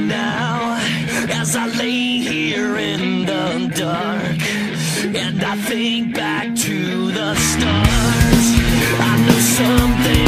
Now, as I lay here in the dark, and I think back to the stars, I know something.